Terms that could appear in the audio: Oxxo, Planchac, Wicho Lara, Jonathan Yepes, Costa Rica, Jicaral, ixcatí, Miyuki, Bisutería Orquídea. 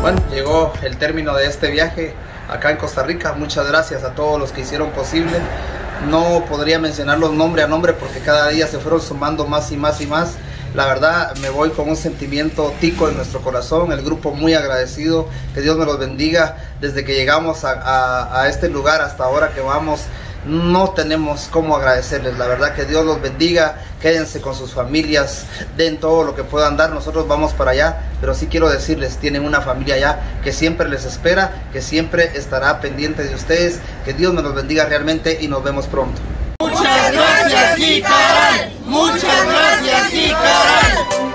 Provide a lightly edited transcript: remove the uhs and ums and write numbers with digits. Bueno, llegó el término de este viaje acá en Costa Rica. Muchas gracias a todos los que hicieron posible. No podría mencionarlos nombre a nombre porque cada día se fueron sumando más y más y más. La verdad, me voy con un sentimiento tico en nuestro corazón. El grupo muy agradecido, que Dios me los bendiga. Desde que llegamos a este lugar hasta ahora que vamos, no tenemos cómo agradecerles. La verdad que Dios los bendiga. Quédense con sus familias, den todo lo que puedan dar. Nosotros vamos para allá, pero sí quiero decirles, tienen una familia allá que siempre les espera, que siempre estará pendiente de ustedes. Que Dios me los bendiga realmente y nos vemos pronto. Muchas gracias, Jicaral. Muchas gracias, Jicaral.